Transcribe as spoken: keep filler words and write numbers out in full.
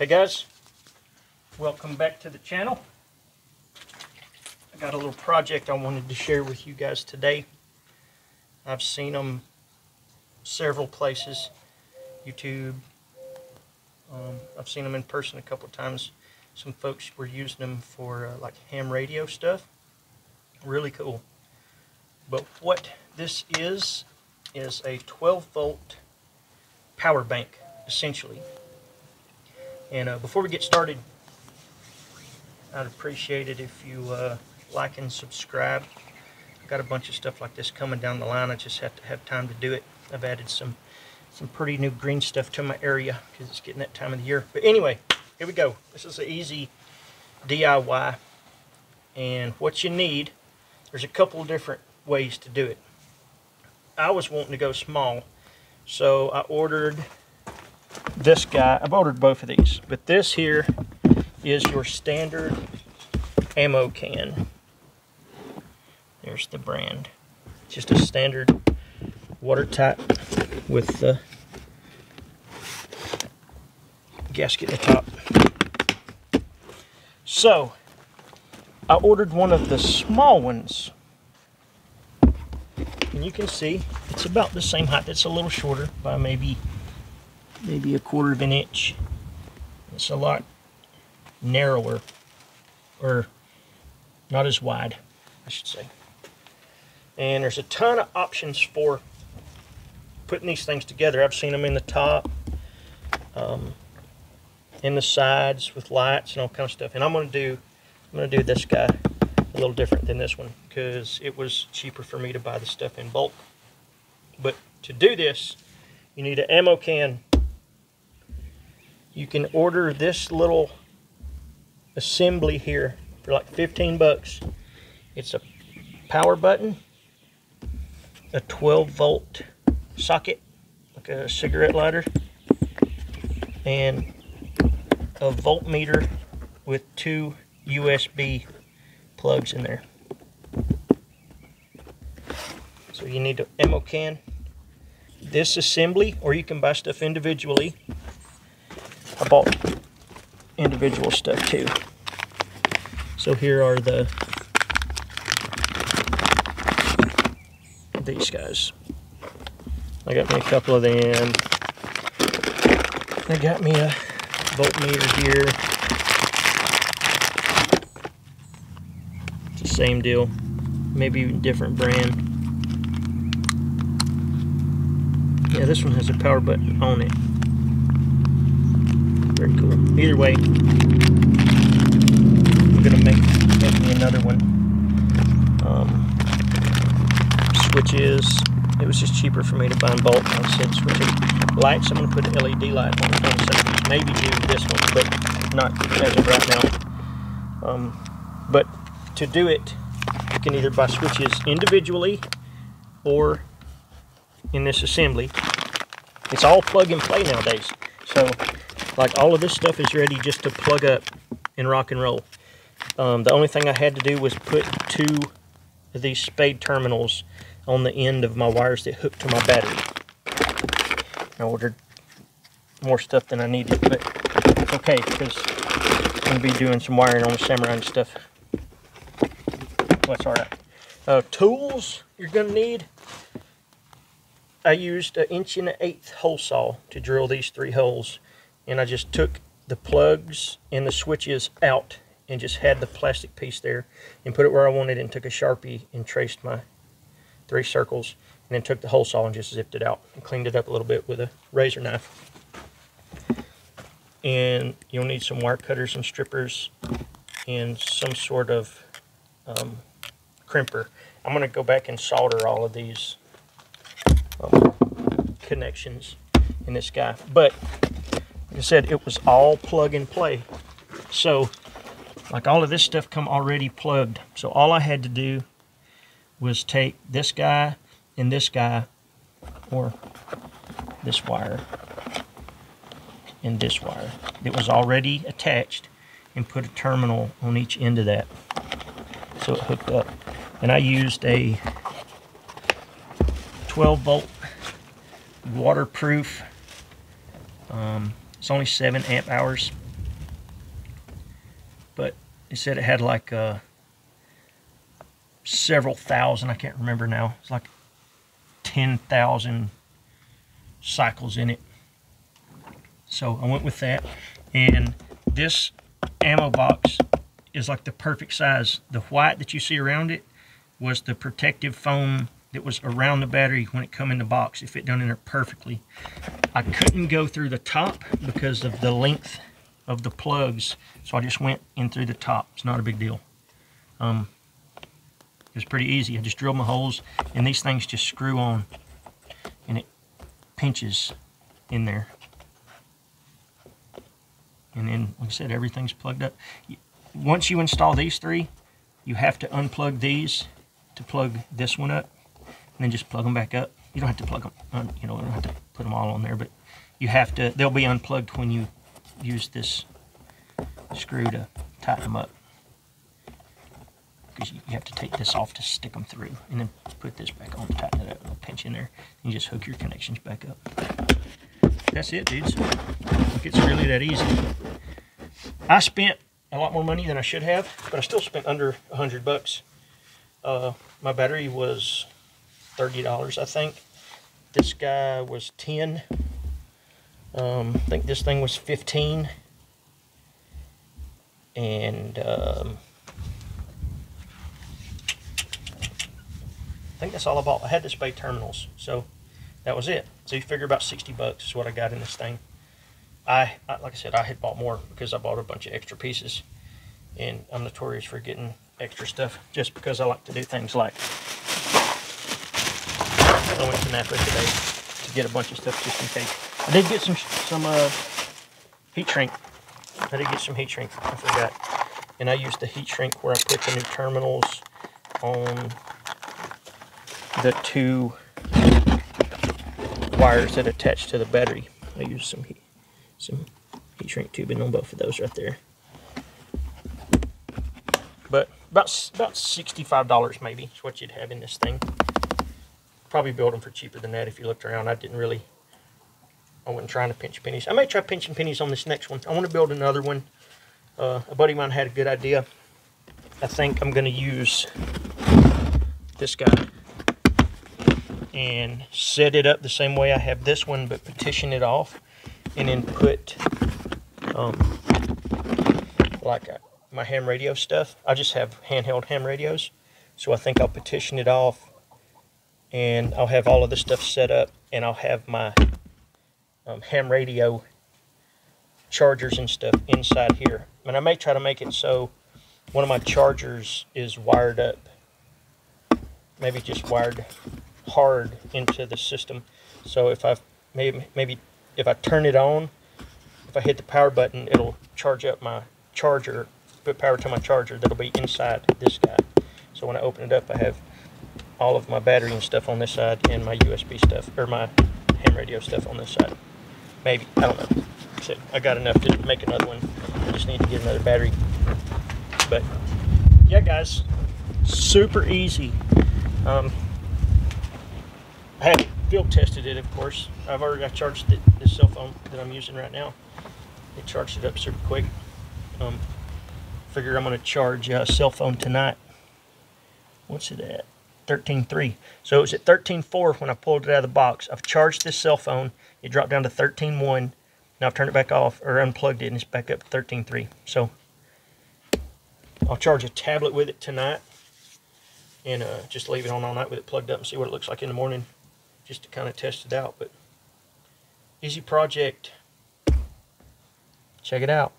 Hey guys, welcome back to the channel. I got a little project I wanted to share with you guys today. I've seen them several places, YouTube. Um, I've seen them in person a couple of times. Some folks were using them for uh, like ham radio stuff. Really cool. But what this is, is a twelve volt power bank, essentially. And uh, before we get started, I'd appreciate it if you uh, like and subscribe. I've got a bunch of stuff like this coming down the line. I just have to have time to do it. I've added some, some pretty new green stuff to my area because it's getting that time of the year. But anyway, here we go. This is an easy D I Y. And what you need, there's a couple of different ways to do it. I was wanting to go small, so I ordered this guy. I've ordered both of these, but this here is your standard ammo can. There's the brand. Just a standard watertight with the gasket at the top. So I ordered one of the small ones, and you can see it's about the same height. It's a little shorter by maybe maybe a quarter of an inch. It's a lot narrower, or not as wide, I should say. And there's a ton of options for putting these things together. I've seen them in the top, um, in the sides with lights and all kind of stuff. And I'm going to do, I'm going to do this guy a little different than this one because it was cheaper for me to buy the stuff in bulk. But to do this, you need an ammo can. You can order this little assembly here for like fifteen bucks. It's a power button, a twelve volt socket, like a cigarette lighter, and a voltmeter with two U S B plugs in there. So you need an ammo can, this assembly, or you can buy stuff individually. I bought individual stuff too. So here are the these guys. I got me a couple of them. I got me a voltmeter here. It's the same deal, maybe even different brand. Yeah, this one has a power button on it. Very cool. Either way, I'm gonna make, make me another one. Um, switches. It was just cheaper for me to buy in bulk. I said switches. Lights. I'm gonna put an L E D light on it. So maybe do this one, but not as of right now. Um, but to do it, you can either buy switches individually or in this assembly. It's all plug and play nowadays. So, like, all of this stuff is ready just to plug up and rock and roll. Um, the only thing I had to do was put two of these spade terminals on the end of my wires that hook to my battery. I ordered more stuff than I needed, but it's okay because I'm going to be doing some wiring on the Samurai and stuff. That's all right. Uh, tools you're going to need. I used an inch and an eighth hole saw to drill these three holes, and I just took the plugs and the switches out and just had the plastic piece there and put it where I wanted, and took a Sharpie and traced my three circles, and then took the hole saw and just zipped it out and cleaned it up a little bit with a razor knife. And you'll need some wire cutters and strippers and some sort of um, crimper. I'm going to go back and solder all of these Um, connections in this guy, but like I said, it was all plug and play. So, like, all of this stuff come already plugged, so all I had to do was take this guy and this guy, or this wire and this wire that was already attached, and put a terminal on each end of that so it hooked up. And I used a twelve volt waterproof. Um, it's only seven amp hours. but it said it had like uh, several thousand, I can't remember now, it's like ten thousand cycles in it. So I went with that, and this ammo box is like the perfect size. The white that you see around it was the protective foam that was around the battery when it come in the box. It fit down in there perfectly. I couldn't go through the top because of the length of the plugs, so I just went in through the top. It's not a big deal. Um, it was pretty easy. I just drilled my holes, and these things just screw on, and it pinches in there. And then, like I said, everything's plugged up. Once you install these three, you have to unplug these to plug this one up, and then just plug them back up. You don't have to plug them, un, you know, you don't have to put them all on there, but you have to, they'll be unplugged when you use this screw to tighten them up, because you have to take this off to stick them through, and then put this back on, tighten it up, and pinch in there, and you just hook your connections back up. That's it, dudes. It's really that easy. I spent a lot more money than I should have, but I still spent under a hundred bucks. Uh, my battery was thirty dollars, I think. This guy was ten. Um, I think this thing was fifteen. And um, I think that's all I bought. I had to pay terminals, so that was it. So you figure about sixty bucks is what I got in this thing. I, I like I said, I had bought more because I bought a bunch of extra pieces, and I'm notorious for getting extra stuff just because I like to do things like I went to Napa today to get a bunch of stuff just in case. I did get some some uh, heat shrink. I did get some heat shrink. I forgot, and I used the heat shrink where I put the new terminals on the two wires that attach to the battery. I used some heat. Some heat shrink tubing on both of those right there. But about, about sixty-five dollars maybe is what you'd have in this thing. Probably build them for cheaper than that if you looked around. I didn't really, I wasn't trying to pinch pennies. I may try pinching pennies on this next one. I want to build another one. Uh, a buddy of mine had a good idea. I think I'm going to use this guy and set it up the same way I have this one, but petition it off. And then put um, like a, my ham radio stuff. I just have handheld ham radios, so I think I'll petition it off, and I'll have all of this stuff set up, and I'll have my um, ham radio chargers and stuff inside here. And I may try to make it so one of my chargers is wired up, maybe just wired hard into the system. So if I've maybe maybe if I turn it on, if I hit the power button, it'll charge up my charger, put power to my charger that'll be inside this guy. So when I open it up, I have all of my battery and stuff on this side, and my U S B stuff, or my ham radio stuff on this side. Maybe, I don't know. So I got enough to make another one. I just need to get another battery. But yeah, guys, super easy. Um, I had field tested it, of course. I've already I charged it. This cell phone that I'm using right now, it charged it up super quick. Um, figure I'm going to charge a uh, cell phone tonight. What's it at? thirteen point three. So it was at thirteen point four when I pulled it out of the box. I've charged this cell phone. It dropped down to thirteen point one. Now I've turned it back off, or unplugged it, and it's back up to thirteen point three. So I'll charge a tablet with it tonight, and uh, just leave it on all night with it plugged up and see what it looks like in the morning, just to kind of test it out. But easy project. Check it out.